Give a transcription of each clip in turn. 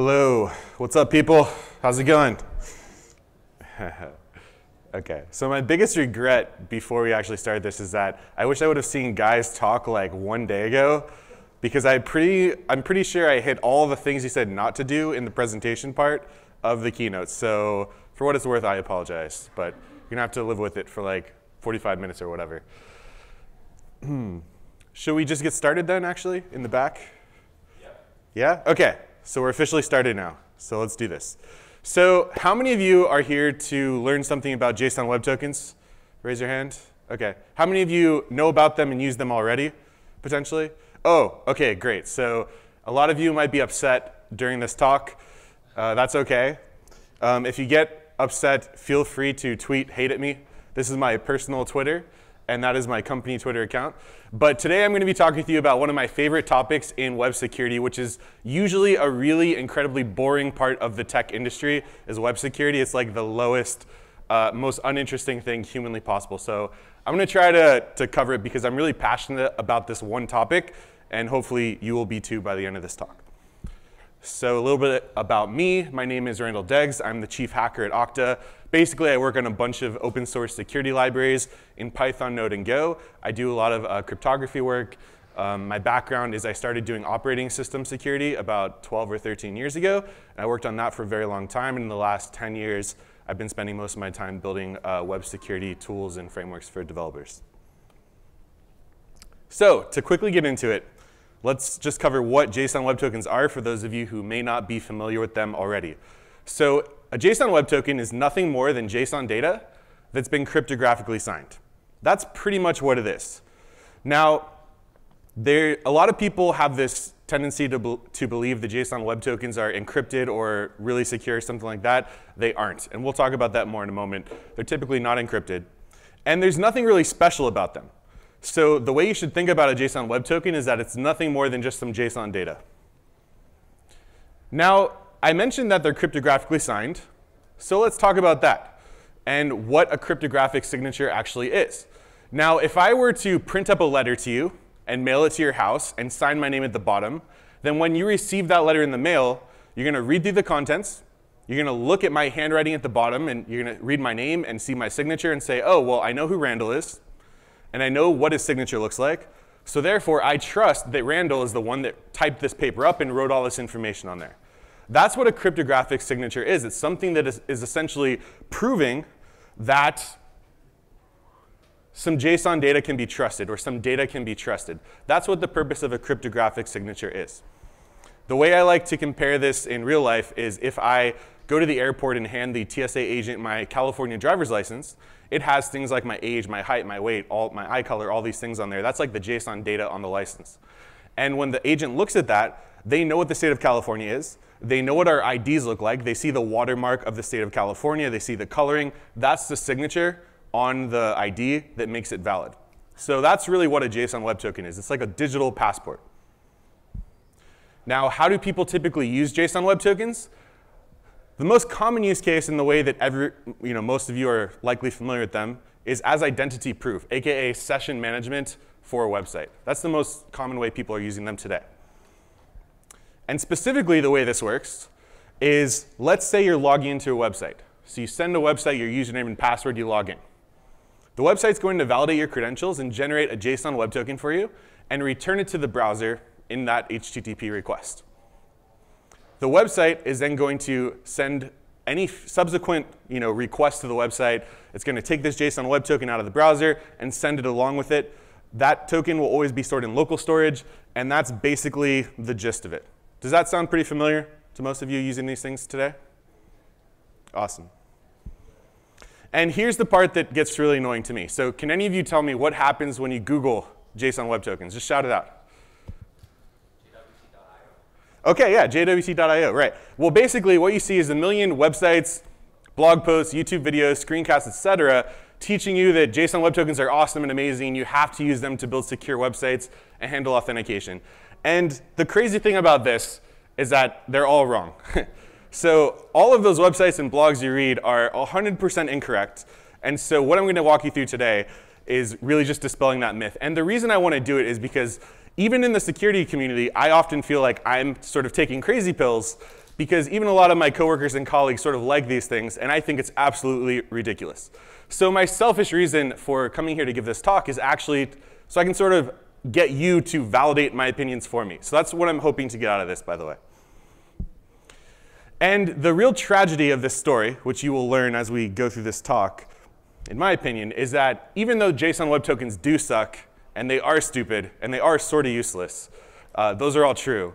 Hello, what's up people? How's it going? Okay, so my biggest regret before we actually started this is that I wish I would have seen guys talk like one day ago, because I'm pretty sure I hit all the things you said not to do in the presentation part of the keynote. So for what it's worth, I apologize, but you're gonna have to live with it for like 45 minutes or whatever. Should we just get started then actually in the back? Yeah? Okay. So we're officially started now, so let's do this. So how many of you are here to learn something about JSON Web Tokens? Raise your hand. OK. How many of you know about them and use them already, potentially? Oh, OK, great. So a lot of you might be upset during this talk. That's OK. If you get upset, feel free to tweet hate at me. This is my personal Twitter, and that is my company Twitter account. But today I'm going to be talking to you about one of my favorite topics in web security, which is usually a really incredibly boring part of the tech industry, is web security. It's like the lowest, most uninteresting thing humanly possible. So I'm going to try to cover it because I'm really passionate about this one topic, and hopefully you will be too by the end of this talk. So a little bit about me. My name is Randall Degges. I'm the chief hacker at Okta. Basically, I work on a bunch of open source security libraries in Python, Node, and Go. I do a lot of cryptography work. My background is I started doing operating system security about 12 or 13 years ago, and I worked on that for a very long time. And in the last 10 years, I've been spending most of my time building web security tools and frameworks for developers. So to quickly get into it, let's just cover what JSON Web Tokens are for those of you who may not be familiar with them already. So a JSON Web Token is nothing more than JSON data that's been cryptographically signed. That's pretty much what it is. Now, a lot of people have this tendency to believe the JSON Web Tokens are encrypted or really secure, something like that. They aren't, and we'll talk about that more in a moment. They're typically not encrypted, and there's nothing really special about them. So the way you should think about a JSON Web Token is that it's nothing more than just some JSON data. Now, I mentioned that they're cryptographically signed, so let's talk about that and what a cryptographic signature actually is. Now, if I were to print up a letter to you and mail it to your house and sign my name at the bottom, then when you receive that letter in the mail, you're going to read through the contents, you're going to look at my handwriting at the bottom, and you're going to read my name and see my signature and say, oh, well, I know who Randall is, and I know what his signature looks like, so therefore I trust that Randall is the one that typed this paper up and wrote all this information on there. That's what a cryptographic signature is. It's something that is essentially proving that some JSON data can be trusted, or some data can be trusted. That's what the purpose of a cryptographic signature is. The way I like to compare this in real life is if I go to the airport and hand the TSA agent my California driver's license, it has things like my age, my height, my weight, my eye color, all these things on there. That's like the JSON data on the license. And when the agent looks at that, they know what the state of California is. They know what our IDs look like. They see the watermark of the state of California. They see the coloring. That's the signature on the ID that makes it valid. So that's really what a JSON Web Token is. It's like a digital passport. Now, how do people typically use JSON Web Tokens? The most common use case, in the way that most of you are likely familiar with them, is as identity proof, AKA session management for a website. That's the most common way people are using them today. And specifically, the way this works is, let's say you're logging into a website. So you send a website your username and password, you log in. The website's going to validate your credentials and generate a JSON Web Token for you and return it to the browser in that HTTP request. The website is then going to send any subsequent request to the website. It's going to take this JSON Web Token out of the browser and send it along with it. That token will always be stored in local storage, and that's basically the gist of it. Does that sound pretty familiar to most of you using these things today? Awesome. And here's the part that gets really annoying to me. So can any of you tell me what happens when you Google JSON Web Tokens? Just shout it out. OK, yeah, JWT.io, right. Well, basically, what you see is a million websites, blog posts, YouTube videos, screencasts, et cetera, teaching you that JSON Web Tokens are awesome and amazing. You have to use them to build secure websites and handle authentication. And the crazy thing about this is that they're all wrong. So all of those websites and blogs you read are 100% incorrect. And so what I'm going to walk you through today is really just dispelling that myth. And the reason I want to do it is because even in the security community, I often feel like I'm sort of taking crazy pills because even a lot of my coworkers and colleagues sort of like these things, and I think it's absolutely ridiculous. So my selfish reason for coming here to give this talk is actually so I can sort of get you to validate my opinions for me. So that's what I'm hoping to get out of this, by the way. And the real tragedy of this story, which you will learn as we go through this talk, in my opinion, is that even though JSON Web Tokens do suck, and they are stupid, and they are sort of useless, those are all true.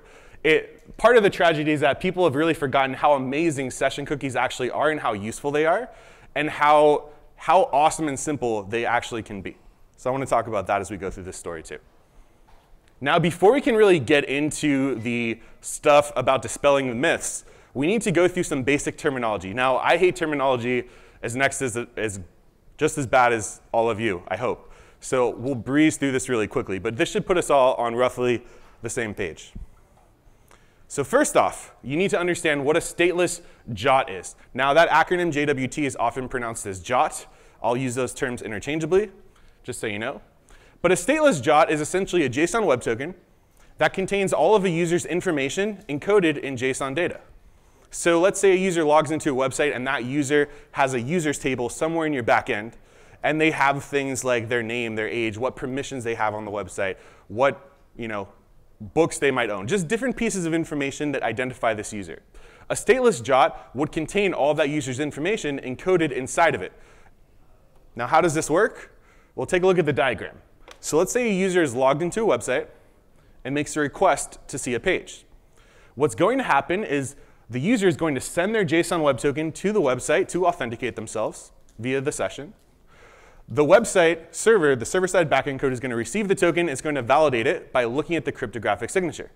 Part of the tragedy is that people have really forgotten how amazing session cookies actually are and how useful they are, and how awesome and simple they actually can be. So I want to talk about that as we go through this story, too. Now, before we can really get into the stuff about dispelling the myths, we need to go through some basic terminology. Now, I hate terminology just as bad as all of you, I hope. So we'll breeze through this really quickly. But this should put us all on roughly the same page. So first off, you need to understand what a stateless JOT is. Now, that acronym JWT is often pronounced as JOT. I'll use those terms interchangeably, just so you know. But a stateless JOT is essentially a JSON web token that contains all of a user's information encoded in JSON data. So let's say a user logs into a website, and that user has a users table somewhere in your back end. And they have things like their name, their age, what permissions they have on the website, what books they might own, just different pieces of information that identify this user. A stateless JOT would contain all of that user's information encoded inside of it. Now, how does this work? Well, take a look at the diagram. So let's say a user is logged into a website and makes a request to see a page. What's going to happen is the user is going to send their JSON web token to the website to authenticate themselves via the session. The website server, the server-side backend code, is going to receive the token. It's going to validate it by looking at the cryptographic signature.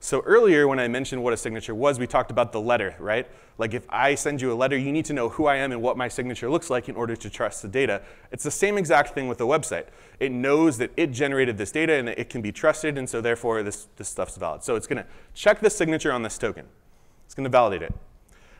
So earlier, when I mentioned what a signature was, we talked about the letter, right? Like if I send you a letter, you need to know who I am and what my signature looks like in order to trust the data. It's the same exact thing with a website. It knows that it generated this data and that it can be trusted, and so therefore this stuff's valid. So it's going to check the signature on this token. It's going to validate it.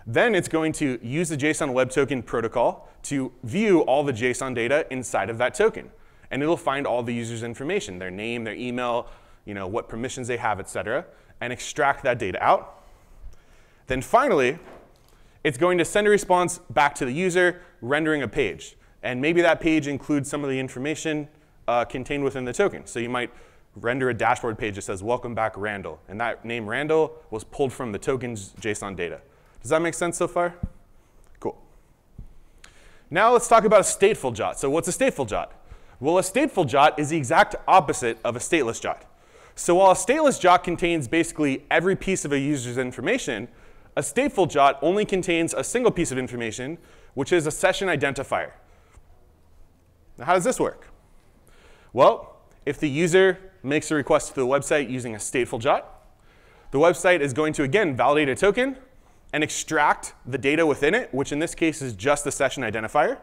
Then it's going to use the JSON Web Token protocol to view all the JSON data inside of that token. And it'll find all the user's information, their name, their email, what permissions they have, et cetera, and extract that data out. Then finally, it's going to send a response back to the user, rendering a page. And maybe that page includes some of the information contained within the token. So you might render a dashboard page that says, "Welcome back, Randall." And that name Randall was pulled from the token's JSON data. Does that make sense so far? Cool. Now let's talk about a stateful JOT. So what's a stateful JOT? Well, a stateful JOT is the exact opposite of a stateless JOT. So while a stateless JOT contains basically every piece of a user's information, a stateful JOT only contains a single piece of information, which is a session identifier. Now, how does this work? Well, if the user makes a request to the website using a stateful JOT, the website is going to, again, validate a token and extract the data within it, which in this case is just the session identifier.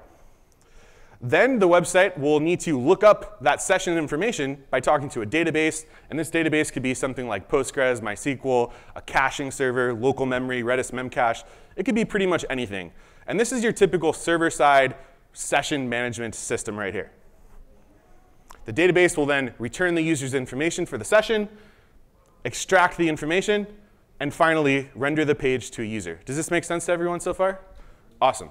Then the website will need to look up that session information by talking to a database. And this database could be something like Postgres, MySQL, a caching server, local memory, Redis, Memcache. It could be pretty much anything. And this is your typical server-side session management system right here. The database will then return the user's information for the session, extract the information, and finally, render the page to a user. Does this make sense to everyone so far? Awesome.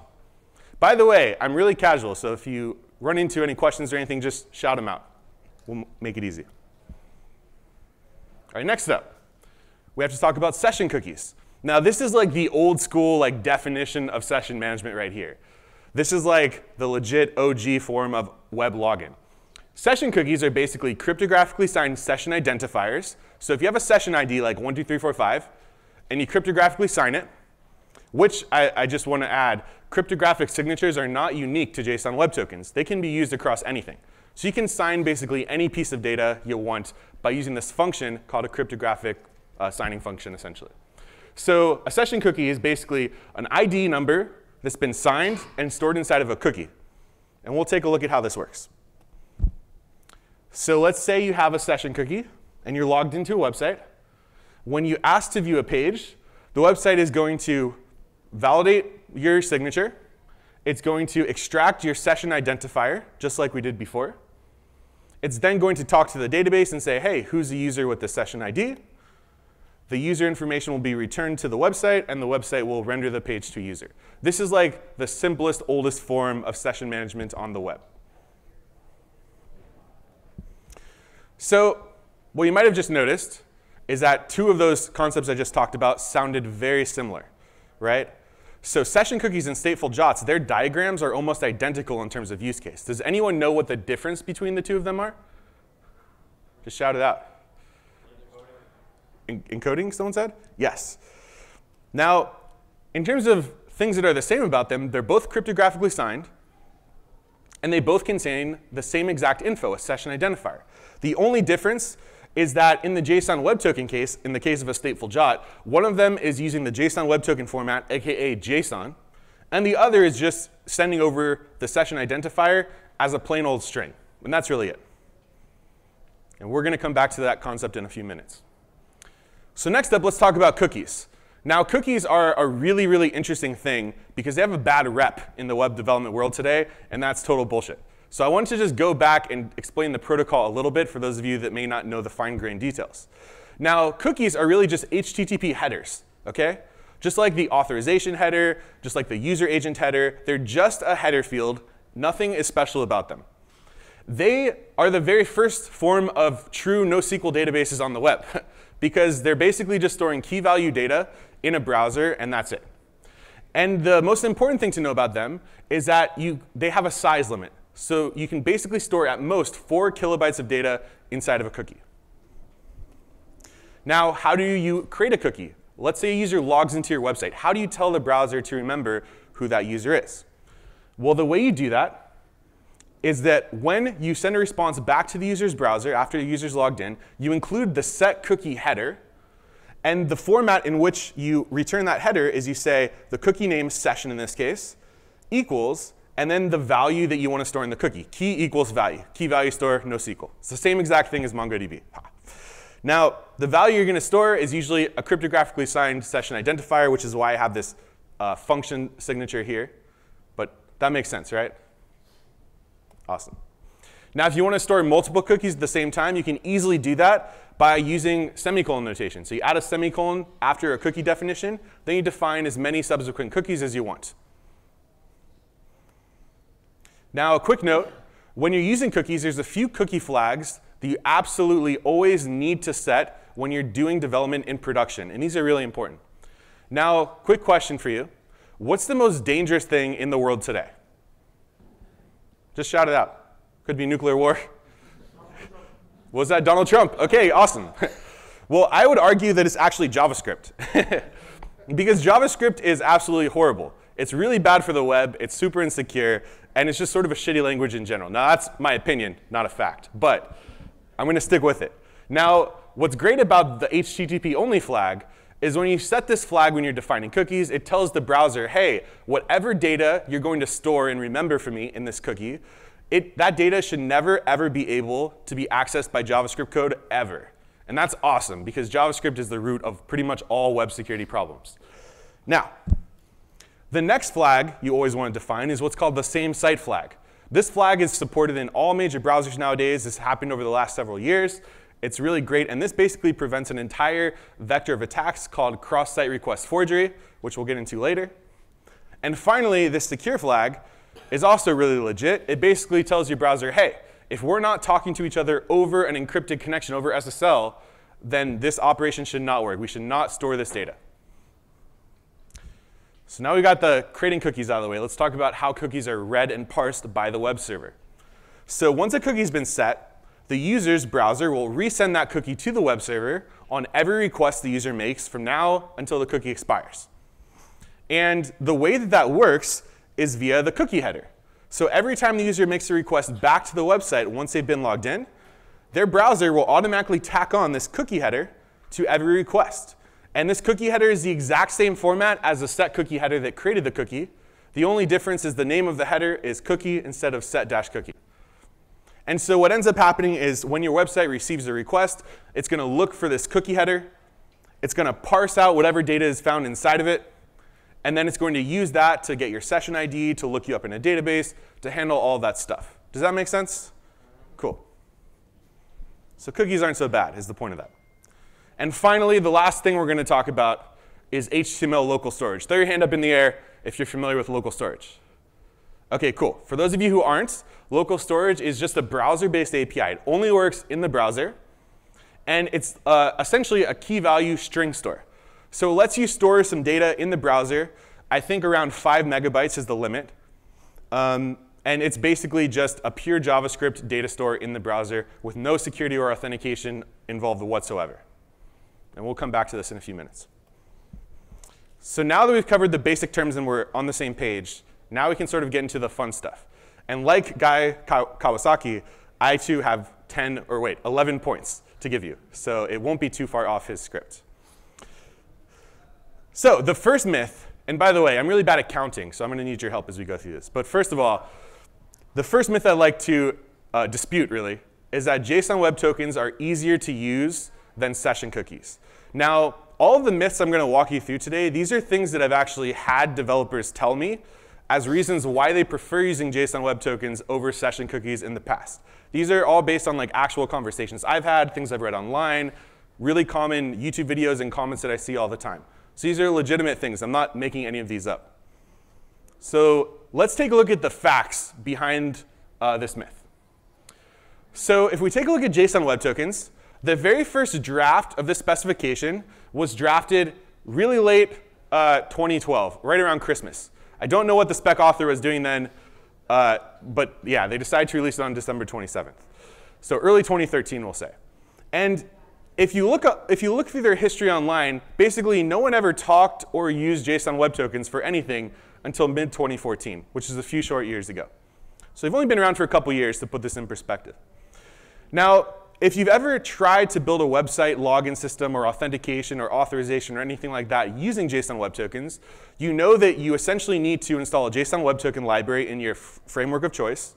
By the way, I'm really casual, so if you run into any questions or anything, just shout them out. We'll make it easy. All right, next up, we have to talk about session cookies. Now, this is like the old school definition of session management right here. This is like the legit OG form of web login. Session cookies are basically cryptographically signed session identifiers. So if you have a session ID like 12345, and you cryptographically sign it, which I just want to add, cryptographic signatures are not unique to JSON web tokens. They can be used across anything. So you can sign basically any piece of data you want by using this function called a cryptographic signing function, essentially. So a session cookie is basically an ID number that's been signed and stored inside of a cookie. And we'll take a look at how this works. So let's say you have a session cookie, and you're logged into a website. When you ask to view a page, the website is going to validate your signature. It's going to extract your session identifier, just like we did before. It's then going to talk to the database and say, hey, who's the user with the session ID? The user information will be returned to the website, and the website will render the page to user. This is like the simplest, oldest form of session management on the web. So what you might have just noticed is that two of those concepts I just talked about sounded very similar, right? So session cookies and stateful jots, their diagrams are almost identical in terms of use case. Does anyone know what the difference between the two of them are? Just shout it out. Encoding, someone said? Yes. Now, in terms of things that are the same about them, they're both cryptographically signed, and they both contain the same exact info, a session identifier. The only difference is that in the JSON Web Token case, in the case of a stateful jot, one of them is using the JSON Web Token format, aka JSON, and the other is just sending over the session identifier as a plain old string. And that's really it. And we're going to come back to that concept in a few minutes. So next up, let's talk about cookies. Now, cookies are a really, really interesting thing because they have a bad rep in the web development world today, and that's total bullshit. So I wanted to just go back and explain the protocol a little bit for those of you that may not know the fine-grained details. Now, cookies are really just HTTP headers, okay? Just like the authorization header, just like the user agent header, they're just a header field. Nothing is special about them. They are the very first form of true NoSQL databases on the web because they're basically just storing key-value data in a browser, and that's it. And the most important thing to know about them is that they have a size limit. So you can basically store at most 4 kilobytes of data inside of a cookie. Now, how do you create a cookie? Let's say a user logs into your website. How do you tell the browser to remember who that user is? Well, the way you do that is that when you send a response back to the user's browser after the user's logged in, you include the set cookie header. And the format in which you return that header is you say the cookie name session in this case equals and then the value that you want to store in the cookie. Key equals value. Key value store, NoSQL. It's the same exact thing as MongoDB. Now, the value you're going to store is usually a cryptographically signed session identifier, which is why I have this function signature here. But that makes sense, right? Awesome. Now, if you want to store multiple cookies at the same time, you can easily do that by using semicolon notation. So you add a semicolon after a cookie definition. Then you define as many subsequent cookies as you want. Now, a quick note, when you're using cookies, there's a few cookie flags that you absolutely always need to set when you're doing development in production. And these are really important. Now, quick question for you. What's the most dangerous thing in the world today? Just shout it out. Could be nuclear war. Was that Donald Trump? OK, awesome. Well, I would argue that it's actually JavaScript. Because JavaScript is absolutely horrible. It's really bad for the web. It's super insecure. And it's just sort of a shitty language in general. Now, that's my opinion, not a fact. But I'm going to stick with it. Now, what's great about the HTTP only flag is when you set this flag when you're defining cookies, it tells the browser, hey, whatever data you're going to store and remember for me in this cookie, that data should never, ever be able to be accessed by JavaScript code ever. And that's awesome, because JavaScript is the root of pretty much all web security problems. Now, the next flag you always want to define is what's called the same site flag. This flag is supported in all major browsers nowadays. This happened over the last several years. It's really great. And this basically prevents an entire vector of attacks called cross-site request forgery, which we'll get into later. And finally, this secure flag is also really legit. It basically tells your browser, hey, if we're not talking to each other over an encrypted connection over SSL, then this operation should not work. We should not store this data. So now we've got the creating cookies out of the way. Let's talk about how cookies are read and parsed by the web server. So once a cookie's been set, the user's browser will resend that cookie to the web server on every request the user makes from now until the cookie expires. And the way that that works is via the cookie header. So every time the user makes a request back to the website once they've been logged in, their browser will automatically tack on this cookie header to every request. And this cookie header is the exact same format as the set cookie header that created the cookie. The only difference is the name of the header is cookie instead of set-cookie. And so what ends up happening is when your website receives a request, it's going to look for this cookie header. It's going to parse out whatever data is found inside of it. And then it's going to use that to get your session ID, to look you up in a database, to handle all that stuff. Does that make sense? Cool. So cookies aren't so bad is the point of that. And finally, the last thing we're going to talk about is HTML local storage. Throw your hand up in the air if you're familiar with local storage. OK, cool. For those of you who aren't, local storage is just a browser-based API. It only works in the browser. And it's essentially a key-value string store. So it lets you store some data in the browser. I think around 5 MB is the limit. And it's basically just a pure JavaScript data store in the browser with no security or authentication involved whatsoever. And we'll come back to this in a few minutes. So now that we've covered the basic terms and we're on the same page, now we can sort of get into the fun stuff. And like Guy Kawasaki, I too have 11 points to give you. So it won't be too far off his script. So the first myth, and by the way, I'm really bad at counting, so I'm going to need your help as we go through this. But first of all, the first myth I like to dispute, really, is that JSON Web Tokens are easier to use than session cookies. Now, all of the myths I'm going to walk you through today, these are things that I've actually had developers tell me as reasons why they prefer using JSON Web Tokens over session cookies in the past. These are all based on like actual conversations I've had, things I've read online, really common YouTube videos and comments that I see all the time. So these are legitimate things. I'm not making any of these up. So let's take a look at the facts behind this myth. So if we take a look at JSON Web Tokens, the very first draft of this specification was drafted really late 2012, right around Christmas. I don't know what the spec author was doing then, but yeah, they decided to release it on December 27th. So early 2013, we'll say. And if you look through their history online, basically no one ever talked or used JSON Web Tokens for anything until mid-2014, which is a few short years ago. So they've only been around for a couple years to put this in perspective. Now, if you've ever tried to build a website login system or authentication or authorization or anything like that using JSON Web Tokens, you know that you essentially need to install a JSON Web Token library in your framework of choice.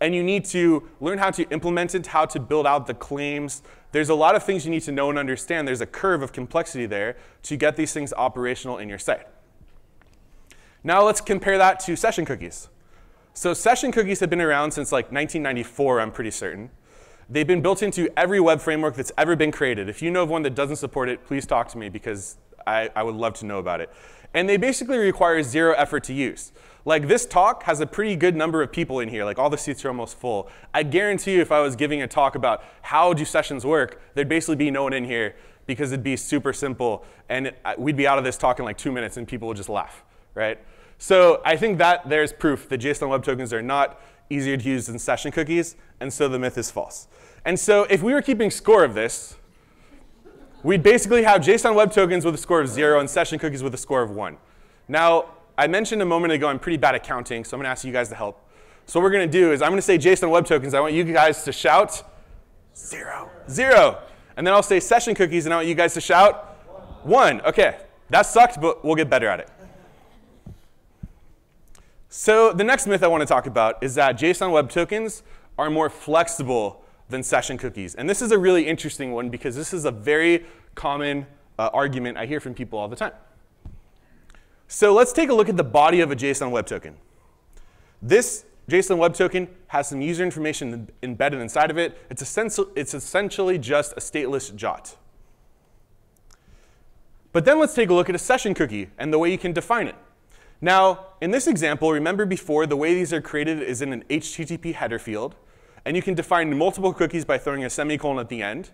And you need to learn how to implement it, how to build out the claims. There's a lot of things you need to know and understand. There's a curve of complexity there to get these things operational in your site. Now let's compare that to session cookies. So session cookies have been around since like 1994, I'm pretty certain. They've been built into every web framework that's ever been created. If you know of one that doesn't support it, please talk to me, because I would love to know about it. And they basically require zero effort to use. Like, this talk has a pretty good number of people in here. Like, all the seats are almost full. I guarantee you if I was giving a talk about how do sessions work, there'd basically be no one in here, because it'd be super simple. And we'd be out of this talk in like 2 minutes, and people would just laugh, right? So I think that there's proof that JSON Web Tokens are not easier to use than session cookies, and so the myth is false. And so if we were keeping score of this, we'd basically have JSON Web Tokens with a score of 0 and session cookies with a score of 1. Now, I mentioned a moment ago I'm pretty bad at counting, so I'm going to ask you guys to help. So what we're going to do is I'm going to say JSON Web Tokens. I want you guys to shout 0, 0. And then I'll say session cookies, and I want you guys to shout 1. OK, that sucked, but we'll get better at it. So the next myth I want to talk about is that JSON Web Tokens are more flexible than session cookies. And this is a really interesting one, because this is a very common argument I hear from people all the time. So let's take a look at the body of a JSON Web Token. This JSON Web Token has some user information embedded inside of it. It's essentially just a stateless JOT. But then let's take a look at a session cookie and the way you can define it. Now, in this example, remember before, the way these are created is in an HTTP header field. And you can define multiple cookies by throwing a semicolon at the end.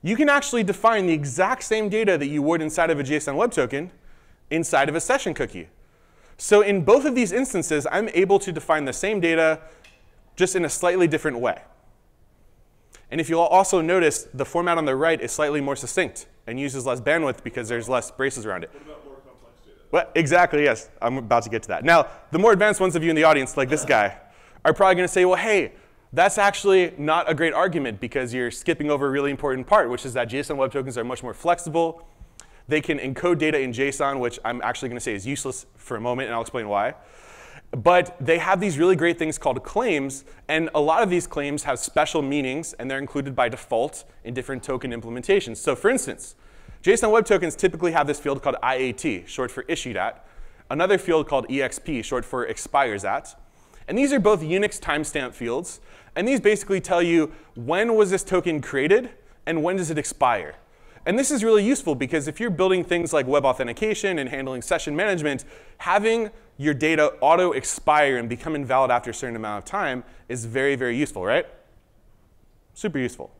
You can actually define the exact same data that you would inside of a JSON Web Token inside of a session cookie. So in both of these instances, I'm able to define the same data just in a slightly different way. And if you'll also notice, the format on the right is slightly more succinct and uses less bandwidth because there's less braces around it. Well, exactly, yes. I'm about to get to that. Now, the more advanced ones of you in the audience, like this guy, are probably going to say, well, hey, that's actually not a great argument, because you're skipping over a really important part, which is that JSON Web Tokens are much more flexible. They can encode data in JSON, which I'm actually going to say is useless for a moment, and I'll explain why. But they have these really great things called claims. And a lot of these claims have special meanings, and they're included by default in different token implementations. So for instance, JSON Web Tokens typically have this field called IAT, short for issued at, another field called EXP, short for expires at. And these are both Unix timestamp fields. And these basically tell you when was this token created and when does it expire. And this is really useful because if you're building things like web authentication and handling session management, having your data auto-expire and become invalid after a certain amount of time is very, very useful, right? Super useful.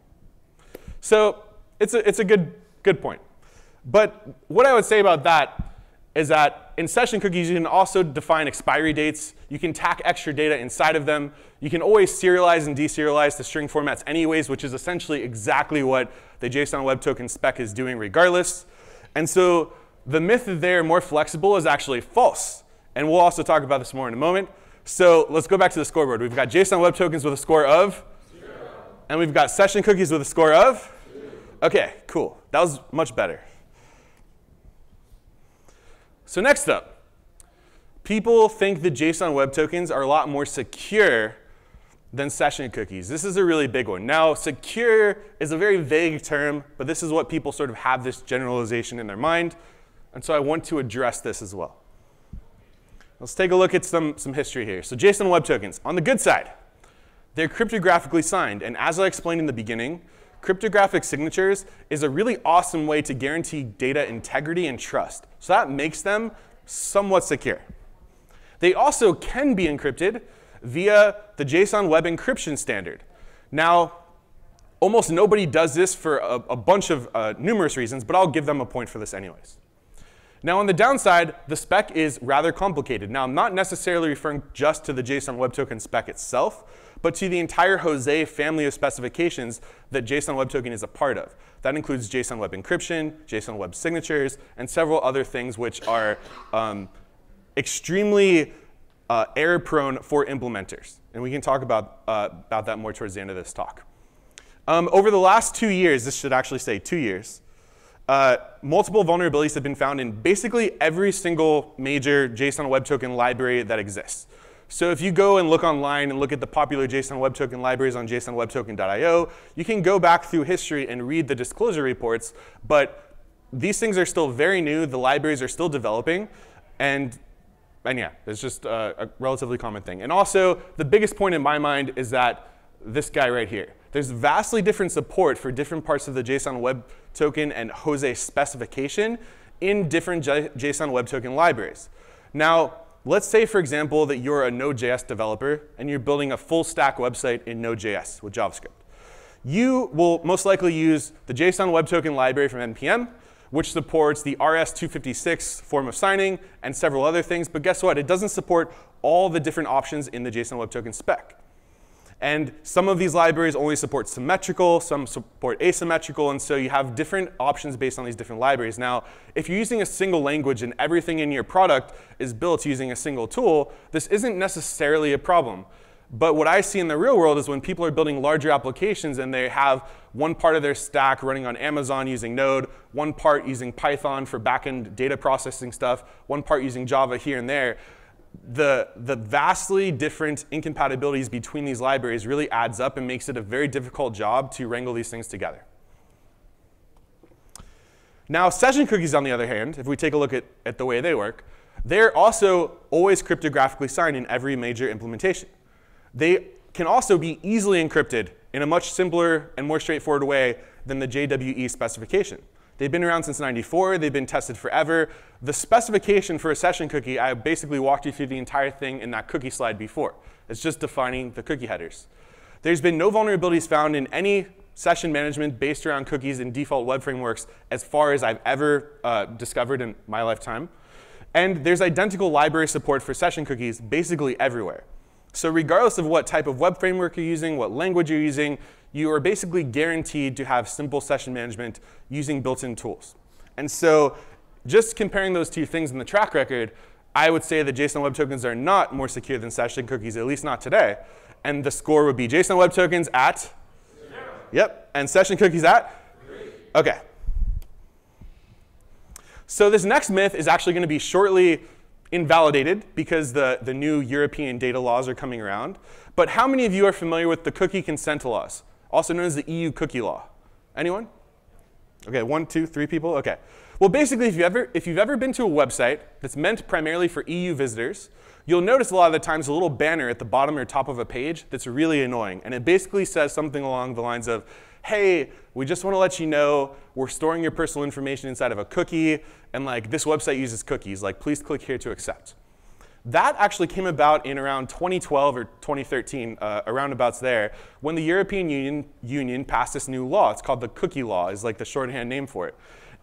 So it's a good point. But what I would say about that is that in session cookies, you can also define expiry dates. You can tack extra data inside of them. You can always serialize and deserialize the string formats anyways, which is essentially exactly what the JSON Web Token spec is doing regardless. And so the myth that they're more flexible is actually false. And we'll also talk about this more in a moment. So let's go back to the scoreboard. We've got JSON Web Tokens with a score of 0. And we've got session cookies with a score of 2. OK, cool. That was much better. So next up, people think that JSON Web Tokens are a lot more secure than session cookies. This is a really big one. Now, secure is a very vague term, but this is what people sort of have this generalization in their mind. And so I want to address this as well. Let's take a look at some history here. So JSON Web Tokens, on the good side, they're cryptographically signed. And as I explained in the beginning, cryptographic signatures is a really awesome way to guarantee data integrity and trust. So that makes them somewhat secure. They also can be encrypted via the JSON Web Encryption Standard. Now, almost nobody does this for a bunch of numerous reasons, but I'll give them a point for this anyways. Now, on the downside, the spec is rather complicated. Now, I'm not necessarily referring just to the JSON Web Token spec itself, but to the entire Jose family of specifications that JSON Web Token is a part of. That includes JSON Web Encryption, JSON Web Signatures, and several other things which are extremely error-prone for implementers. And we can talk about that more towards the end of this talk. Over the last 2 years, this should actually say 2 years, multiple vulnerabilities have been found in basically every single major JSON Web Token library that exists. So if you go and look online and look at the popular JSON Web Token libraries on jsonwebtoken.io, you can go back through history and read the disclosure reports. But these things are still very new. The libraries are still developing. And yeah, it's just a relatively common thing. And also, the biggest point in my mind is that this guy right here. There's vastly different support for different parts of the JSON Web Token and Jose specification in different JSON Web Token libraries. Now, let's say, for example, that you're a Node.js developer and you're building a full stack website in Node.js with JavaScript. You will most likely use the JSON Web Token library from NPM, which supports the RS256 form of signing and several other things. But guess what? It doesn't support all the different options in the JSON Web Token spec. And some of these libraries only support symmetrical, some support asymmetrical, and so you have different options based on these different libraries. Now, if you're using a single language and everything in your product is built using a single tool, this isn't necessarily a problem. But what I see in the real world is when people are building larger applications and they have one part of their stack running on Amazon using Node, one part using Python for backend data processing stuff, one part using Java here and there, the vastly different incompatibilities between these libraries really adds up and makes it a very difficult job to wrangle these things together. Now, session cookies, on the other hand, if we take a look at the way they work, they're also always cryptographically signed in every major implementation. They can also be easily encrypted in a much simpler and more straightforward way than the JWE specification. They've been around since '94. They've been tested forever. The specification for a session cookie, I basically walked you through the entire thing in that cookie slide before. It's just defining the cookie headers. There's been no vulnerabilities found in any session management based around cookies in default web frameworks as far as I've ever discovered in my lifetime. And there's identical library support for session cookies basically everywhere. So regardless of what type of web framework you're using, what language you're using, you are basically guaranteed to have simple session management using built-in tools. And so just comparing those two things in the track record, I would say that JSON Web Tokens are not more secure than session cookies, at least not today. And the score would be JSON Web Tokens at 0. Yep, and session cookies at 3. OK. So this next myth is actually going to be shortly invalidated because the new European data laws are coming around. But how many of you are familiar with the cookie consent laws, also known as the EU cookie law? Anyone? OK, 1, 2, 3 people? OK. Well, basically, if you've ever been to a website that's meant primarily for EU visitors, you'll notice a lot of the times a little banner at the bottom or top of a page that's really annoying. And it basically says something along the lines of, hey, we just want to let you know we're storing your personal information inside of a cookie, and like this website uses cookies. Like, please click here to accept. That actually came about in around 2012 or 2013, aroundabouts there, when the European Union passed this new law. It's called the cookie law, is like the shorthand name for it.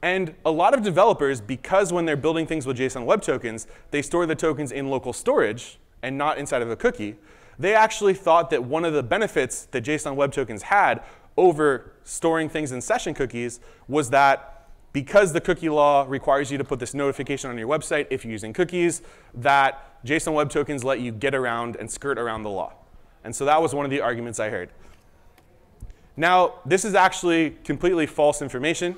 And a lot of developers, because when they're building things with JSON Web Tokens, they store the tokens in local storage and not inside of a cookie, they actually thought that one of the benefits that JSON Web Tokens had over storing things in session cookies was that because the cookie law requires you to put this notification on your website if you're using cookies, that JSON Web Tokens let you get around and skirt around the law. And so that was one of the arguments I heard. Now, this is actually completely false information.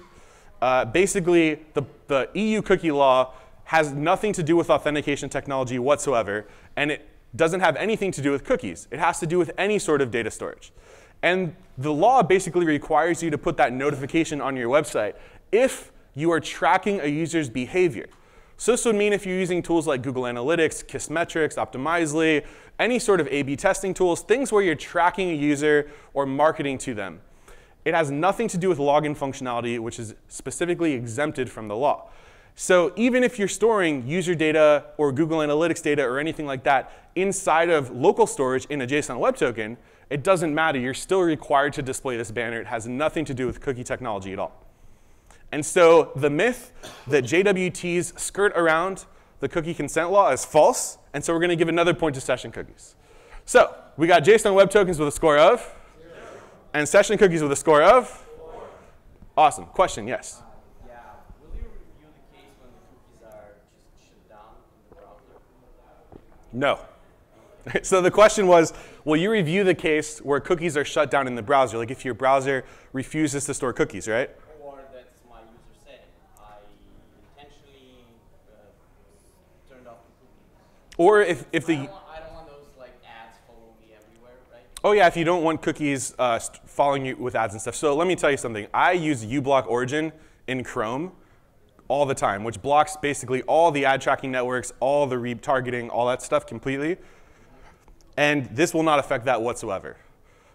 Basically, the EU cookie law has nothing to do with authentication technology whatsoever, and it doesn't have anything to do with cookies. It has to do with any sort of data storage. And the law basically requires you to put that notification on your website if you are tracking a user's behavior. So this would mean if you're using tools like Google Analytics, Kissmetrics, Optimizely, any sort of A/B testing tools, things where you're tracking a user or marketing to them. It has nothing to do with login functionality, which is specifically exempted from the law. So even if you're storing user data or Google Analytics data or anything like that inside of local storage in a JSON Web Token, it doesn't matter. You're still required to display this banner. It has nothing to do with cookie technology at all. And so the myth that JWTs skirt around the cookie consent law is false. And so we're going to give another point to session cookies. So we got JSON Web Tokens with a score of 0. And session cookies with a score of 4. Awesome. Question, yes? Yeah. Will you review the case when the cookies are just shut down in the browser? No. So the question was, will you review the case where cookies are shut down in the browser? Like if your browser refuses to store cookies, right? Or if the I don't want those like ads following me everywhere, right? Oh yeah, if you don't want cookies following you with ads and stuff. So let me tell you something. I use uBlock Origin in Chrome all the time, which blocks basically all the ad tracking networks, all the retargeting, all that stuff completely. And this will not affect that whatsoever.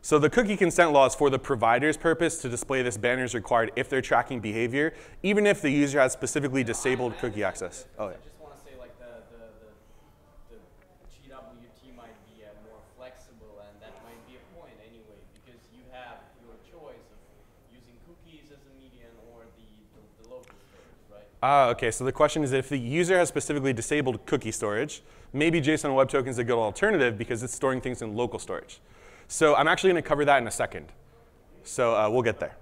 So the cookie consent law is for the provider's purpose to display this banner is required if they're tracking behavior, even if the user has specifically disabled cookie access. Oh yeah. OK, so the question is if the user has specifically disabled cookie storage, maybe JSON Web Token is a good alternative because it's storing things in local storage. So I'm actually going to cover that in a second. So we'll get there.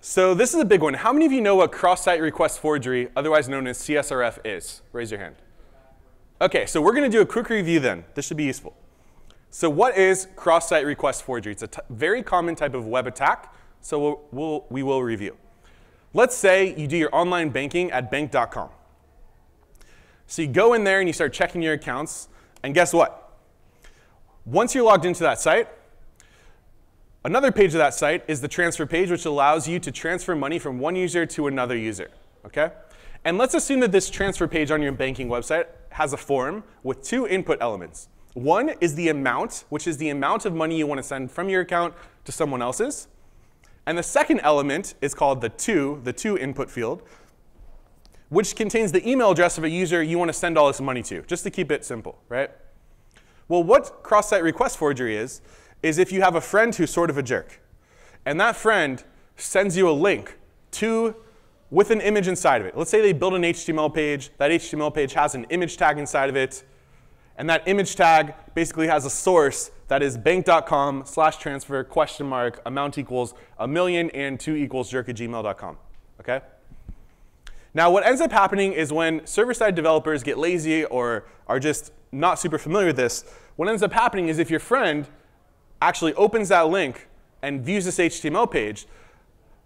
So this is a big one. How many of you know what cross-site request forgery, otherwise known as CSRF, is? Raise your hand. OK, so we're going to do a quick review then. This should be useful. So what is cross-site request forgery? It's a very common type of web attack, so we will review. Let's say you do your online banking at bank.com. So you go in there and you start checking your accounts. And guess what? Once you're logged into that site, another page of that site is the transfer page, which allows you to transfer money from one user to another user. Okay? And let's assume that this transfer page on your banking website has a form with two input elements. One is the amount, which is the amount of money you want to send from your account to someone else's. And the second element is called the to input field, which contains the email address of a user you want to send all this money to, just to keep it simple, right? Well, what cross-site request forgery is if you have a friend who's sort of a jerk. And that friend sends you a link to with an image inside of it. Let's say they build an HTML page. That HTML page has an image tag inside of it. And that image tag basically has a source that is bank.com/transfer $amount=1,000,002=jerk@gmail.com. Okay? Now, what ends up happening is when server-side developers get lazy or are just not super familiar with this, what ends up happening is if your friend actually opens that link and views this HTML page,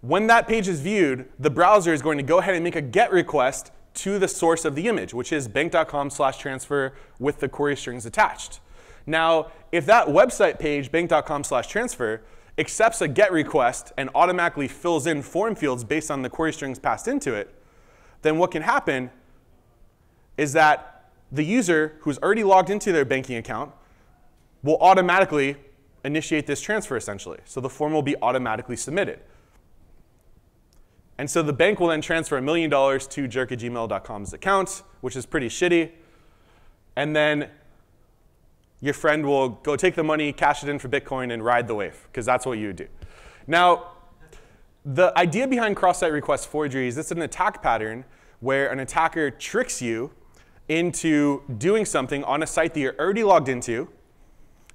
when that page is viewed, the browser is going to go ahead and make a GET request to the source of the image, which is bank.com/transfer with the query strings attached. Now, if that website page, bank.com/transfer, accepts a GET request and automatically fills in form fields based on the query strings passed into it, then what can happen is that the user who's already logged into their banking account will automatically initiate this transfer, essentially. So the form will be automatically submitted. And so the bank will then transfer $1 million to jerk@gmail.com's account, which is pretty shitty. And then your friend will go take the money, cash it in for Bitcoin, and ride the wave, because that's what you do. Now, the idea behind cross-site request forgery is it's an attack pattern where an attacker tricks you into doing something on a site that you're already logged into.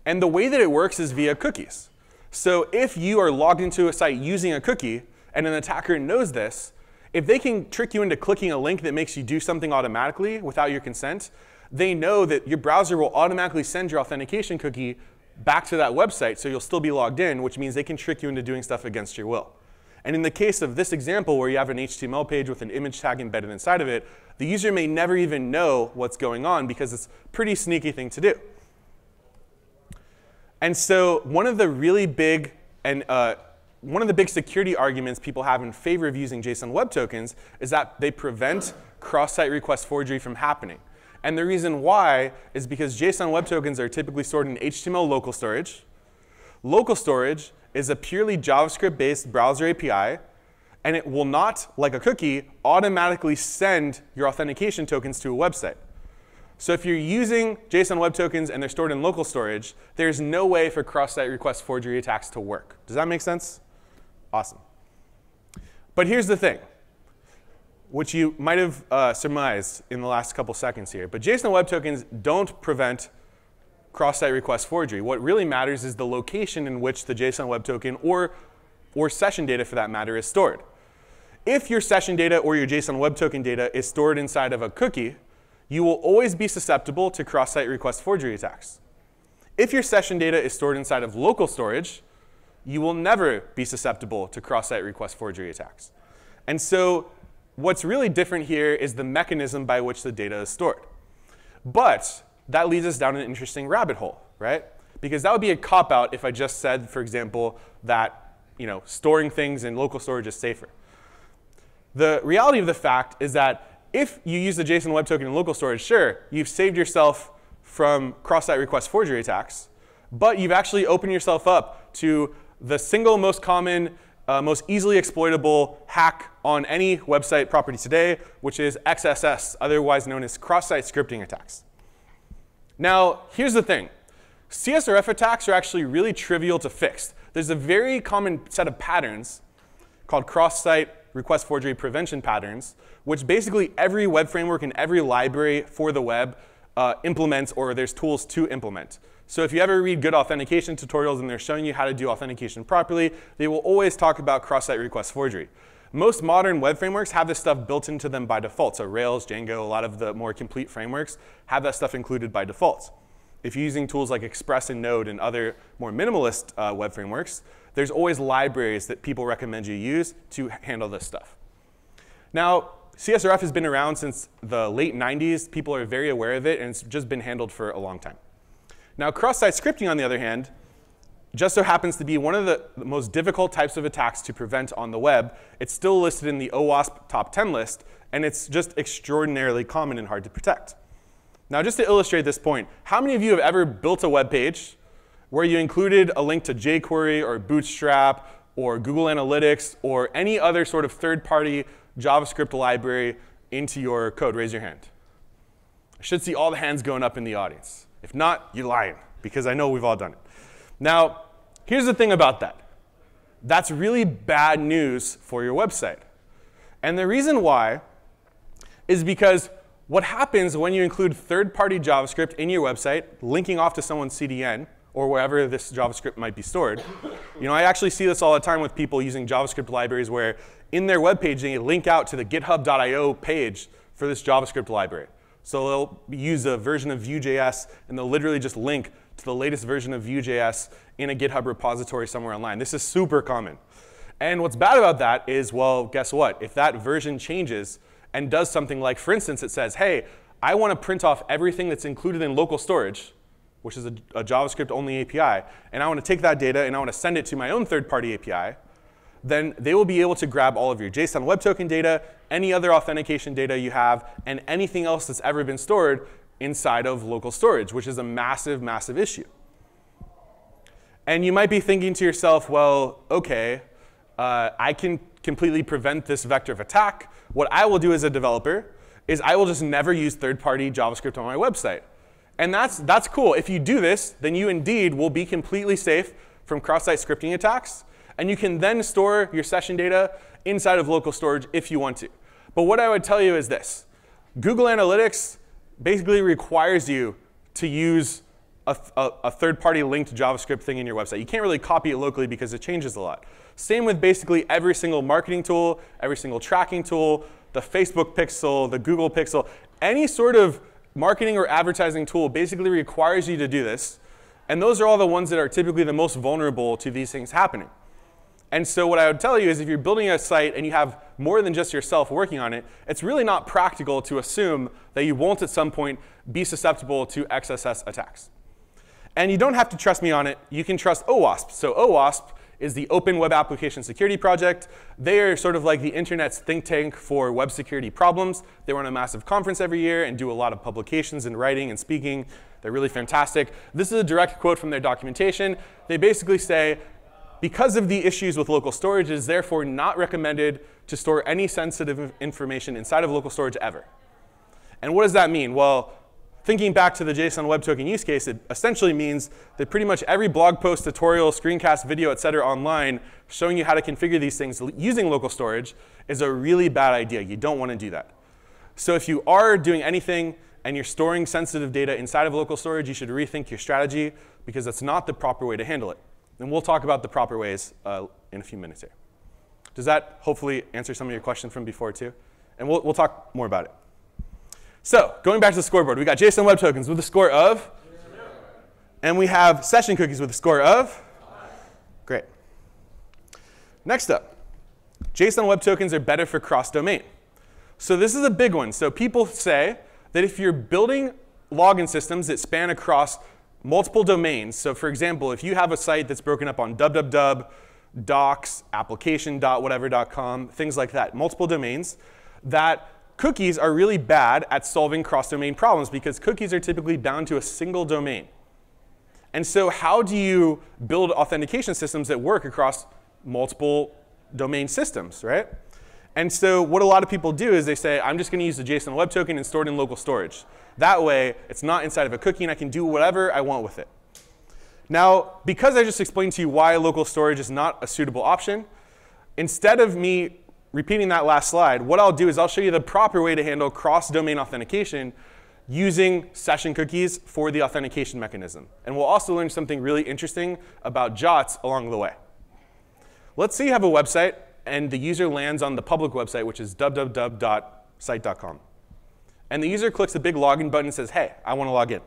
And the way that it works is via cookies. So if you are logged into a site using a cookie, and an attacker knows this, if they can trick you into clicking a link that makes you do something automatically without your consent, they know that your browser will automatically send your authentication cookie back to that website, so you'll still be logged in, which means they can trick you into doing stuff against your will. And in the case of this example where you have an HTML page with an image tag embedded inside of it, the user may never even know what's going on because it's a pretty sneaky thing to do. And so one of the really big and one of the big security arguments people have in favor of using JSON Web Tokens is that they prevent cross-site request forgery from happening. And the reason why is because JSON Web Tokens are typically stored in HTML local storage. Local storage is a purely JavaScript-based browser API, and it will not, like a cookie, automatically send your authentication tokens to a website. So if you're using JSON Web Tokens and they're stored in local storage, there's no way for cross-site request forgery attacks to work. Does that make sense? Awesome. But here's the thing, which you might have surmised in the last couple seconds here. But JSON Web Tokens don't prevent cross-site request forgery. What really matters is the location in which the JSON Web Token, or session data for that matter, is stored. If your session data or your JSON Web Token data is stored inside of a cookie, you will always be susceptible to cross-site request forgery attacks. If your session data is stored inside of local storage, you will never be susceptible to cross-site request forgery attacks. And so what's really different here is the mechanism by which the data is stored. But that leads us down an interesting rabbit hole, right? Because that would be a cop-out if I just said, for example, that storing things in local storage is safer. The reality of the fact is that if you use the JSON Web Token in local storage, sure, you've saved yourself from cross-site request forgery attacks, but you've actually opened yourself up to the single most common, most easily exploitable hack on any website property today, which is XSS, otherwise known as cross-site scripting attacks. Now, here's the thing. CSRF attacks are actually really trivial to fix. There's a very common set of patterns called cross-site request forgery prevention patterns, which basically every web framework and every library for the web implements, or there's tools to implement. So if you ever read good authentication tutorials and they're showing you how to do authentication properly, they will always talk about cross-site request forgery. Most modern web frameworks have this stuff built into them by default. So Rails, Django, a lot of the more complete frameworks have that stuff included by default. If you're using tools like Express and Node and other more minimalist web frameworks, there's always libraries that people recommend you use to handle this stuff. Now, CSRF has been around since the late 90s. People are very aware of it, and it's just been handled for a long time. Now, cross-site scripting, on the other hand, just so happens to be one of the most difficult types of attacks to prevent on the web. It's still listed in the OWASP top 10 list, and it's just extraordinarily common and hard to protect. Now, just to illustrate this point, how many of you have ever built a web page where you included a link to jQuery or Bootstrap or Google Analytics or any other sort of third-party JavaScript library into your code? Raise your hand. I should see all the hands going up in the audience. If not, you're lying, because I know we've all done it. Now, here's the thing about that. That's really bad news for your website. And the reason why is because what happens when you include third-party JavaScript in your website, linking off to someone's CDN, or wherever this JavaScript might be stored. I actually see this all the time with people using JavaScript libraries where in their web page they link out to the github.io page for this JavaScript library. So they'll use a version of Vue.js, and they'll literally just link to the latest version of Vue.js in a GitHub repository somewhere online. This is super common. And what's bad about that is, well, guess what? If that version changes and does something like, for instance, it says, hey, I want to print off everything that's included in local storage, which is a JavaScript-only API, and I want to take that data and I want to send it to my own third-party API, then they will be able to grab all of your JSON Web Token data, any other authentication data you have, and anything else that's ever been stored inside of local storage, which is a massive, massive issue. And you might be thinking to yourself, well, OK, I can completely prevent this vector of attack. What I will do as a developer is I will just never use third-party JavaScript on my website. And that's cool. If you do this, then you indeed will be completely safe from cross-site scripting attacks. And you can then store your session data inside of local storage if you want to. But what I would tell you is this. Google Analytics basically requires you to use a third-party linked JavaScript thing in your website. You can't really copy it locally because it changes a lot. Same with basically every single marketing tool, every single tracking tool, the Facebook pixel, the Google pixel. Any sort of marketing or advertising tool basically requires you to do this. And those are all the ones that are typically the most vulnerable to these things happening. And so what I would tell you is if you're building a site and you have more than just yourself working on it, it's really not practical to assume that you won't at some point be susceptible to XSS attacks. And you don't have to trust me on it. You can trust OWASP. So OWASP is the Open Web Application Security Project. They are sort of like the internet's think tank for web security problems. They run a massive conference every year and do a lot of publications and writing and speaking. They're really fantastic. This is a direct quote from their documentation. They basically say, because of the issues with local storage, it is therefore not recommended to store any sensitive information inside of local storage ever. And what does that mean? Well, thinking back to the JSON Web Token use case, it essentially means that pretty much every blog post, tutorial, screencast, video, et cetera, online showing you how to configure these things using local storage is a really bad idea. You don't want to do that. So if you are doing anything and you're storing sensitive data inside of local storage, you should rethink your strategy because that's not the proper way to handle it. And we'll talk about the proper ways in a few minutes here. Does that hopefully answer some of your questions from before, too? And we'll talk more about it. So going back to the scoreboard, we got JSON Web Tokens with a score of 0. And we have session cookies with a score of 5. Great. Next up, JSON Web Tokens are better for cross-domain. So this is a big one. So people say that if you're building login systems that span across multiple domains. So for example, if you have a site that's broken up on www, docs, application.whatever.com, things like that, multiple domains, that cookies are really bad at solving cross-domain problems because cookies are typically bound to a single domain. And so how do you build authentication systems that work across multiple domain systems, right? And so what a lot of people do is they say, I'm just going to use the JSON Web Token and store it in local storage. That way, it's not inside of a cookie, and I can do whatever I want with it. Now, because I just explained to you why local storage is not a suitable option, instead of me repeating that last slide, what I'll do is I'll show you the proper way to handle cross-domain authentication using session cookies for the authentication mechanism. And we'll also learn something really interesting about JOTs along the way. Let's say you have a website, and the user lands on the public website, which is www.site.com. And the user clicks the big login button and says, hey, I want to log in.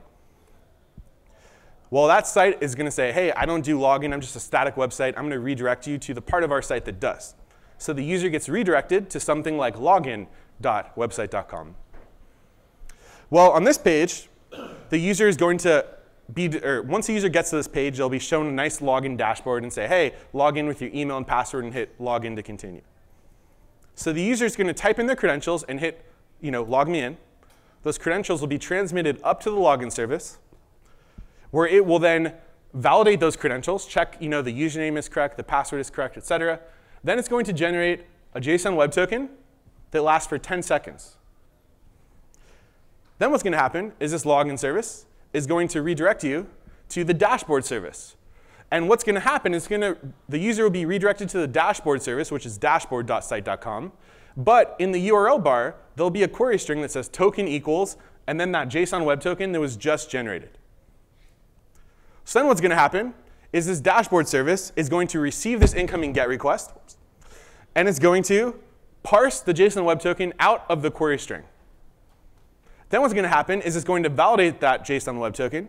Well, that site is going to say, hey, I don't do login. I'm just a static website. I'm going to redirect you to the part of our site that does. So the user gets redirected to something like login.website.com. Well, on this page, the user is going to be, or once the user gets to this page, they'll be shown a nice login dashboard and say, hey, log in with your email and password and hit login to continue. So the user is going to type in their credentials and hit, log me in. Those credentials will be transmitted up to the login service, where it will then validate those credentials, check the username is correct, the password is correct, et cetera. Then it's going to generate a JSON Web Token that lasts for 10 seconds. Then what's going to happen is this login service is going to redirect you to the dashboard service. And what's going to happen is the user will be redirected to the dashboard service, which is dashboard.site.com. But in the URL bar, there'll be a query string that says token equals, and then that JSON Web Token that was just generated. So then what's going to happen is this dashboard service is going to receive this incoming GET request, and it's going to parse the JSON Web Token out of the query string. Then what's going to happen is it's going to validate that JSON Web Token.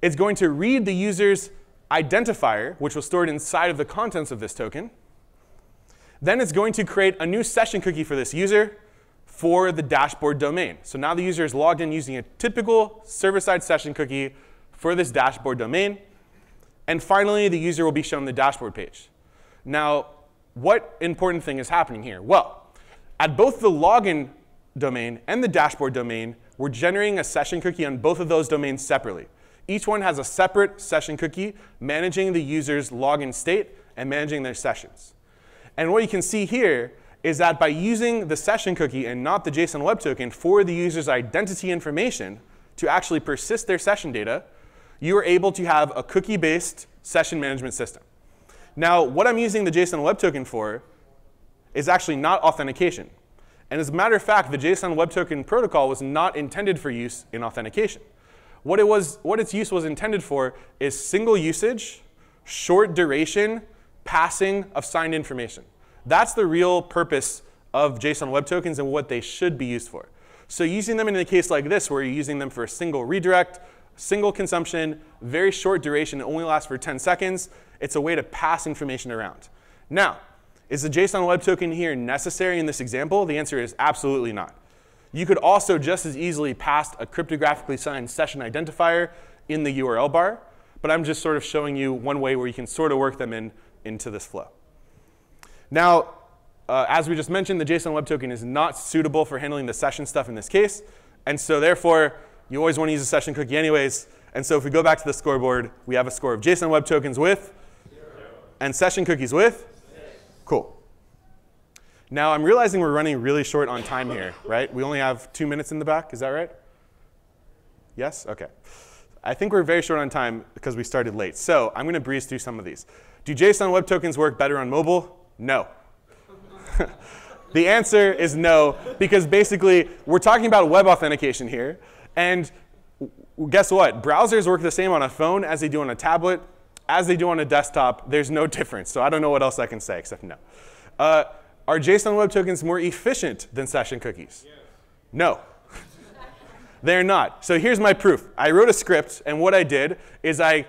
It's going to read the user's identifier, which was stored inside of the contents of this token. Then it's going to create a new session cookie for this user for the dashboard domain. So now the user is logged in using a typical server-side session cookie for this dashboard domain. And finally, the user will be shown the dashboard page. Now, what important thing is happening here? Well, at both the login domain and the dashboard domain, we're generating a session cookie on both of those domains separately. Each one has a separate session cookie managing the user's login state and managing their sessions. And what you can see here is that by using the session cookie and not the JSON Web Token for the user's identity information to actually persist their session data, you are able to have a cookie-based session management system. Now, what I'm using the JSON Web Token for is actually not authentication. And as a matter of fact, the JSON Web Token protocol was not intended for use in authentication. What its use was intended for is single usage, short duration, passing of signed information. That's the real purpose of JSON Web Tokens and what they should be used for. So using them in a case like this, where you're using them for a single redirect, single consumption, very short duration, it only lasts for 10 seconds, it's a way to pass information around. Now, is the JSON Web Token here necessary in this example? The answer is absolutely not. You could also just as easily pass a cryptographically signed session identifier in the URL bar, but I'm just sort of showing you one way where you can sort of work them into this flow. Now, as we just mentioned, the JSON Web Token is not suitable for handling the session stuff in this case, and so therefore, you always want to use a session cookie anyways. And so if we go back to the scoreboard, we have a score of JSON Web Tokens with 0 and session cookies with 6. Cool. Now, I'm realizing we're running really short on time here, right? We only have 2 minutes in the back. Is that right? Yes? OK. I think we're very short on time because we started late. So I'm going to breeze through some of these. Do JSON Web Tokens work better on mobile? No. The answer is no, because basically, we're talking about web authentication here. And guess what? Browsers work the same on a phone as they do on a tablet, as they do on a desktop. There's no difference. So I don't know what else I can say except no. Are JSON Web Tokens more efficient than session cookies? Yes. No. They're not. So here's my proof. I wrote a script, and what I did is I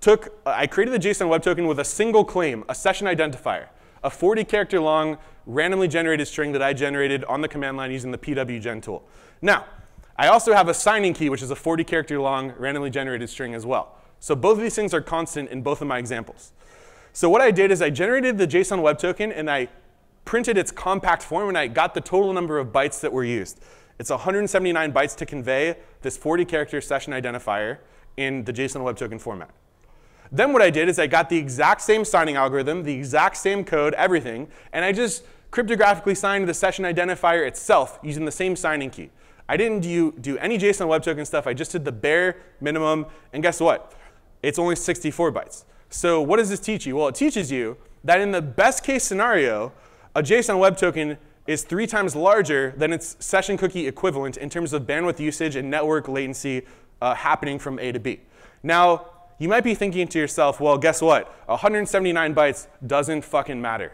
created the JSON Web Token with a single claim, a session identifier, a 40-character long randomly generated string that I generated on the command line using the pwgen tool. Now, I also have a signing key, which is a 40-character long randomly generated string as well. So both of these things are constant in both of my examples. So what I did is I generated the JSON Web Token, and I printed its compact form, and I got the total number of bytes that were used. It's 179 bytes to convey this 40-character session identifier in the JSON Web Token format. Then what I did is I got the exact same signing algorithm, the exact same code, everything, and I just cryptographically signed the session identifier itself using the same signing key. I didn't do any JSON Web Token stuff. I just did the bare minimum. And guess what? It's only 64 bytes. So what does this teach you? Well, it teaches you that in the best case scenario, a JSON Web Token is 3 times larger than its session cookie equivalent in terms of bandwidth usage and network latency happening from A to B. Now, you might be thinking to yourself, well, guess what? 179 bytes doesn't fucking matter,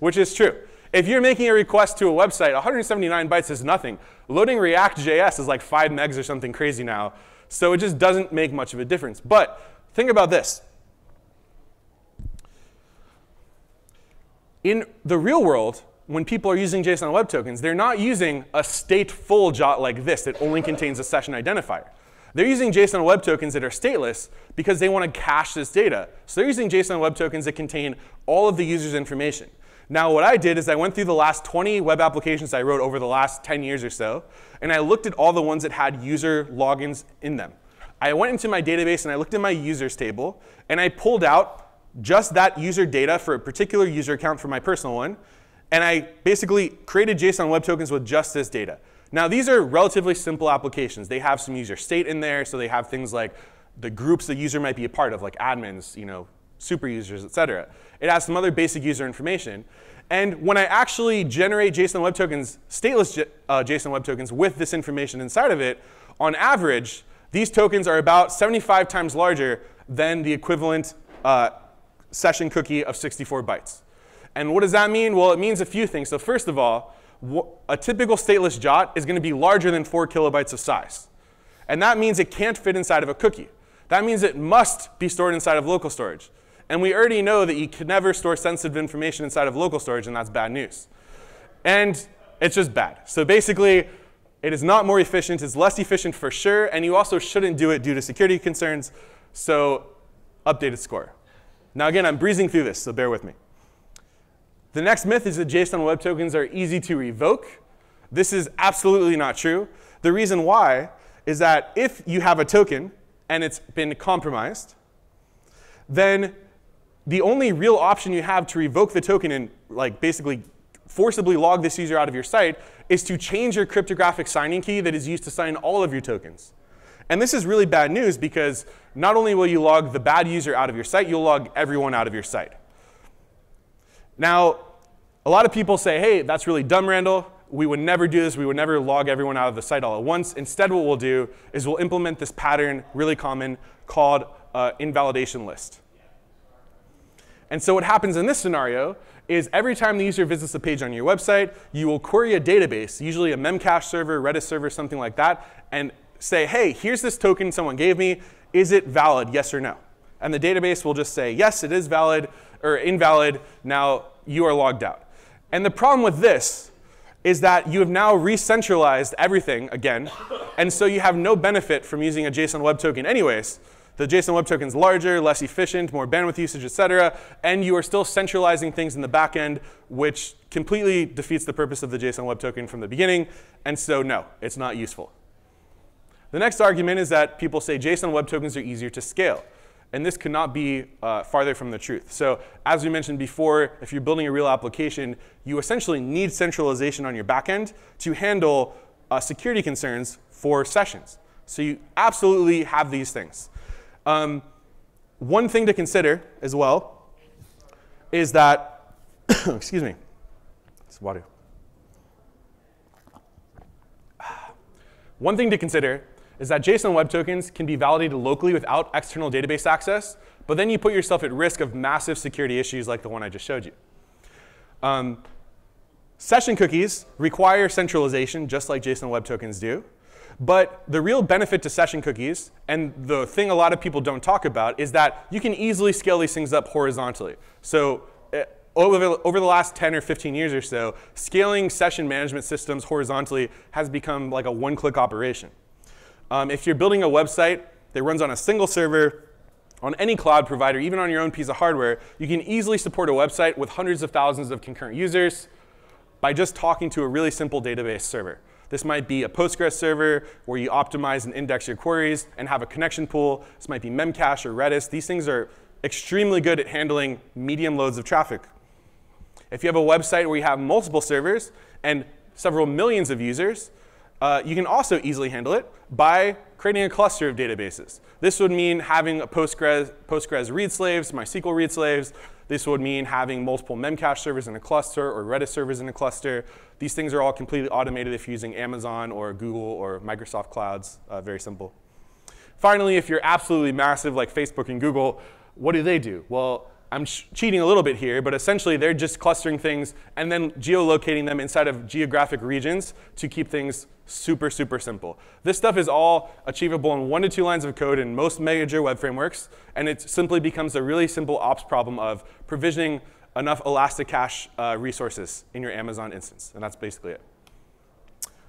which is true. If you're making a request to a website, 179 bytes is nothing. Loading React.js is like 5 megs or something crazy now. So it just doesn't make much of a difference. But think about this. In the real world, when people are using JSON Web Tokens, they're not using a stateful JOT like this that only contains a session identifier. They're using JSON Web Tokens that are stateless because they want to cache this data. So they're using JSON Web Tokens that contain all of the user's information. Now, what I did is I went through the last 20 web applications I wrote over the last 10 years or so, and I looked at all the ones that had user logins in them. I went into my database, and I looked at my users table, and I pulled out just that user data for a particular user account for my personal one, and I basically created JSON Web Tokens with just this data. Now, these are relatively simple applications. They have some user state in there, so they have things like the groups the user might be a part of, like admins, super users, et cetera. It has some other basic user information. And when I actually generate JSON Web Tokens, stateless JSON Web Tokens with this information inside of it, on average, these tokens are about 75 times larger than the equivalent session cookie of 64 bytes. And what does that mean? Well, it means a few things. So first of all, a typical stateless JOT is going to be larger than 4 kilobytes of size. And that means it can't fit inside of a cookie. That means it must be stored inside of local storage. And we already know that you can never store sensitive information inside of local storage, and that's bad news. And it's just bad. So basically, it is not more efficient. It's less efficient for sure. And you also shouldn't do it due to security concerns. So updated score. Now, again, I'm breezing through this, so bear with me. The next myth is that JSON Web Tokens are easy to revoke. This is absolutely not true. The reason why is that if you have a token and it's been compromised, then the only real option you have to revoke the token and basically forcibly log this user out of your site is to change your cryptographic signing key that is used to sign all of your tokens. And this is really bad news because not only will you log the bad user out of your site, you'll log everyone out of your site. Now, a lot of people say, hey, that's really dumb, Randall. We would never do this. We would never log everyone out of the site all at once. Instead, what we'll do is we'll implement this pattern, really common, called invalidation list. And so what happens in this scenario is every time the user visits a page on your website, you will query a database, usually a Memcache server, Redis server, something like that, and say, hey, here's this token someone gave me. Is it valid, yes or no? And the database will just say, yes, it is valid, or invalid. Now you are logged out. And the problem with this is that you have now re-centralized everything again, and so you have no benefit from using a JSON Web Token anyways. The JSON Web Token is larger, less efficient, more bandwidth usage, et cetera, and you are still centralizing things in the back end, which completely defeats the purpose of the JSON Web Token from the beginning, and so no, it's not useful. The next argument is that people say JSON Web Tokens are easier to scale, and this could not be farther from the truth. So as we mentioned before, if you're building a real application, you essentially need centralization on your back end to handle security concerns for sessions. So you absolutely have these things. One thing to consider as well is that, excuse me, it's water. One thing to consider is that JSON Web Tokens can be validated locally without external database access, but then you put yourself at risk of massive security issues like the one I just showed you. Session cookies require centralization just like JSON Web Tokens do. But the real benefit to session cookies, and the thing a lot of people don't talk about, is that you can easily scale these things up horizontally. So over the last 10 or 15 years or so, scaling session management systems horizontally has become like a one-click operation. If you're building a website that runs on a single server, on any cloud provider, even on your own piece of hardware, you can easily support a website with hundreds of thousands of concurrent users by just talking to a really simple database server. This might be a Postgres server where you optimize and index your queries and have a connection pool. This might be Memcache or Redis. These things are extremely good at handling medium loads of traffic. If you have a website where you have multiple servers and several millions of users, you can also easily handle it by creating a cluster of databases. This would mean having a Postgres read slaves, MySQL read slaves. This would mean having multiple Memcache servers in a cluster or Redis servers in a cluster. These things are all completely automated if you're using Amazon or Google or Microsoft Clouds. Very simple. Finally, if you're absolutely massive like Facebook and Google, what do? Well, I'm cheating a little bit here, but essentially they're just clustering things and then geolocating them inside of geographic regions to keep things super, super simple. This stuff is all achievable in 1 to 2 lines of code in most major web frameworks, and it simply becomes a really simple ops problem of provisioning enough Elastic Cache resources in your Amazon instance, and that's basically it.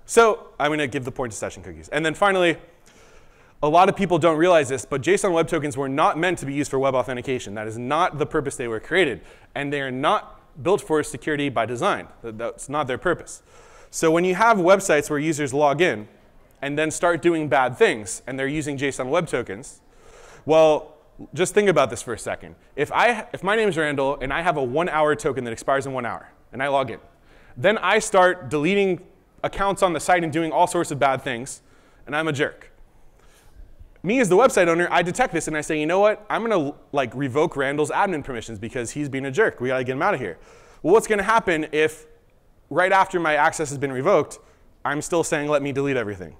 So I'm going to give the point to session cookies. And then finally, a lot of people don't realize this, but JSON Web Tokens were not meant to be used for web authentication. That is not the purpose they were created, and they are not built for security by design. That's not their purpose. So when you have websites where users log in and then start doing bad things, and they're using JSON Web Tokens, well, just think about this for a second. If my name is Randall and I have a 1-hour token that expires in 1 hour, and I log in, then I start deleting accounts on the site and doing all sorts of bad things, and I'm a jerk. Me as the website owner, I detect this and I say, you know what? I'm going to revoke Randall's admin permissions because he's being a jerk. We got to get him out of here. Well, what's going to happen if right after my access has been revoked, I'm still saying, let me delete everything?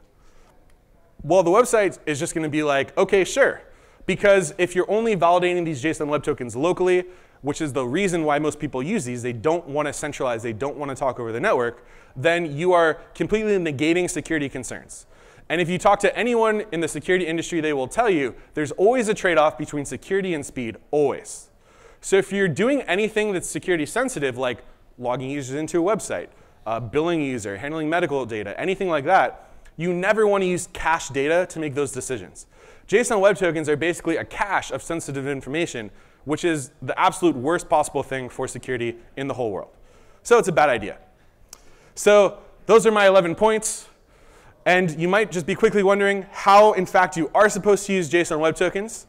Well, the website is just going to be like, OK, sure. Because if you're only validating these JSON Web Tokens locally, which is the reason why most people use these, they don't want to centralize, they don't want to talk over the network, then you are completely negating security concerns. And if you talk to anyone in the security industry, they will tell you there's always a trade-off between security and speed, always. So if you're doing anything that's security sensitive, like logging users into a website, billing a user, handling medical data, anything like that, you never want to use cache data to make those decisions. JSON Web Tokens are basically a cache of sensitive information, which is the absolute worst possible thing for security in the whole world. So it's a bad idea. So those are my 11 points. And you might just be quickly wondering how, in fact, you are supposed to use JSON Web Tokens.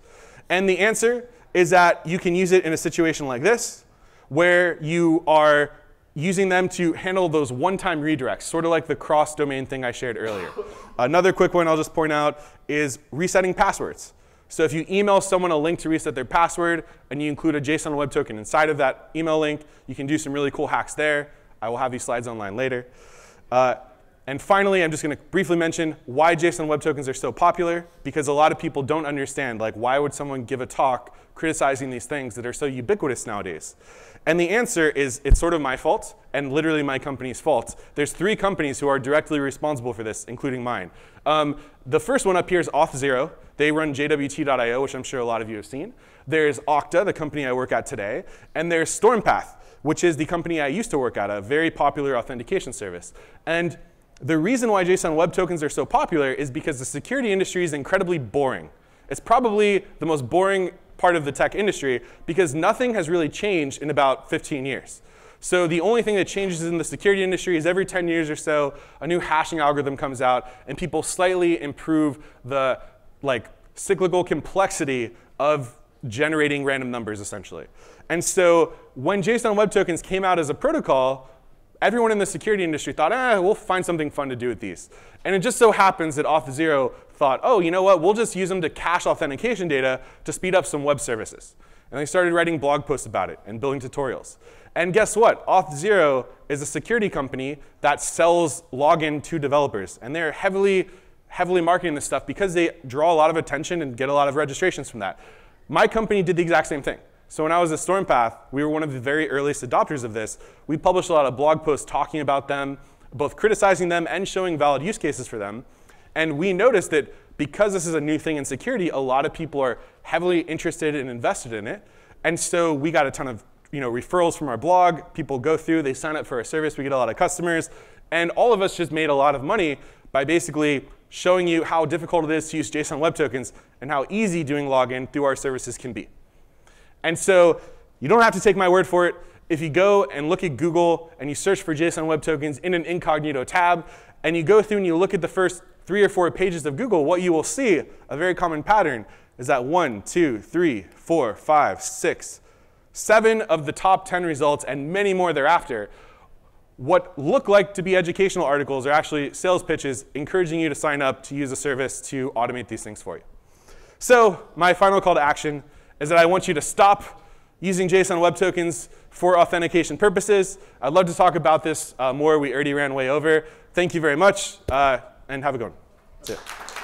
And the answer is that you can use it in a situation like this, where you are using them to handle those one-time redirects, sort of like the cross-domain thing I shared earlier. Another quick one I'll just point out is resetting passwords. So if you email someone a link to reset their password, and you include a JSON Web Token inside of that email link, you can do some really cool hacks there. I will have these slides online later. And finally, I'm just going to briefly mention why JSON Web Tokens are so popular, because a lot of people don't understand, like, why would someone give a talk criticizing these things that are so ubiquitous nowadays? And the answer is it's sort of my fault and literally my company's fault. There's 3 companies who are directly responsible for this, including mine. The first one up here is Auth0. They run JWT.io, which I'm sure a lot of you have seen. There's Okta, the company I work at today. And there's Stormpath, which is the company I used to work at, a very popular authentication service. And the reason why JSON Web Tokens are so popular is because the security industry is incredibly boring. It's probably the most boring part of the tech industry because nothing has really changed in about 15 years. So the only thing that changes in the security industry is every 10 years or so, a new hashing algorithm comes out, and people slightly improve the cyclical complexity of generating random numbers, essentially. And so when JSON Web Tokens came out as a protocol, everyone in the security industry thought, we'll find something fun to do with these. And it just so happens that Auth0 thought, oh, you know what? We'll just use them to cache authentication data to speed up some web services. And they started writing blog posts about it and building tutorials. And guess what? Auth0 is a security company that sells login to developers. And they're heavily marketing this stuff because they draw a lot of attention and get a lot of registrations from that. My company did the exact same thing. So when I was at Stormpath, we were one of the very earliest adopters of this. We published a lot of blog posts talking about them, both criticizing them and showing valid use cases for them. And we noticed that because this is a new thing in security, a lot of people are heavily interested and invested in it. And so we got a ton of referrals from our blog. People go through, they sign up for our service, we get a lot of customers. And all of us just made a lot of money by basically showing you how difficult it is to use JSON Web Tokens and how easy doing login through our services can be. And so you don't have to take my word for it. If you go and look at Google and you search for JSON Web Tokens in an incognito tab, and you go through and you look at the first 3 or 4 pages of Google, what you will see, a very common pattern, is that 1, 2, 3, 4, 5, 6, 7 of the top 10 results and many more thereafter, what look like to be educational articles are actually sales pitches encouraging you to sign up to use a service to automate these things for you. So my final call to action is that I want you to stop using JSON Web Tokens for authentication purposes. I'd love to talk about this more. We already ran way over. Thank you very much, and have a good one. That's it.